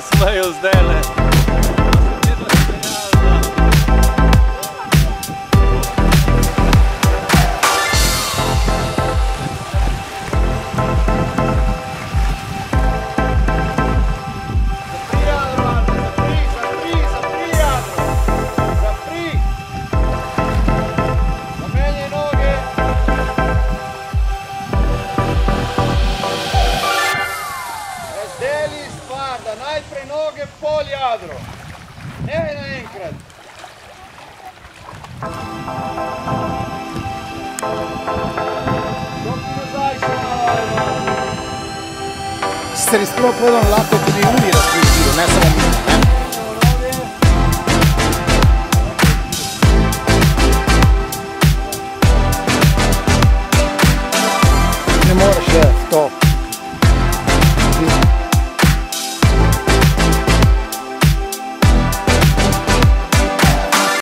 the smiles there. Najprej noge v pol jadro, ne naenkrat. Dokaj nazaj še malo. Se resno povedam, lahko tudi oni različijo, ne samo mi. Ne moreš,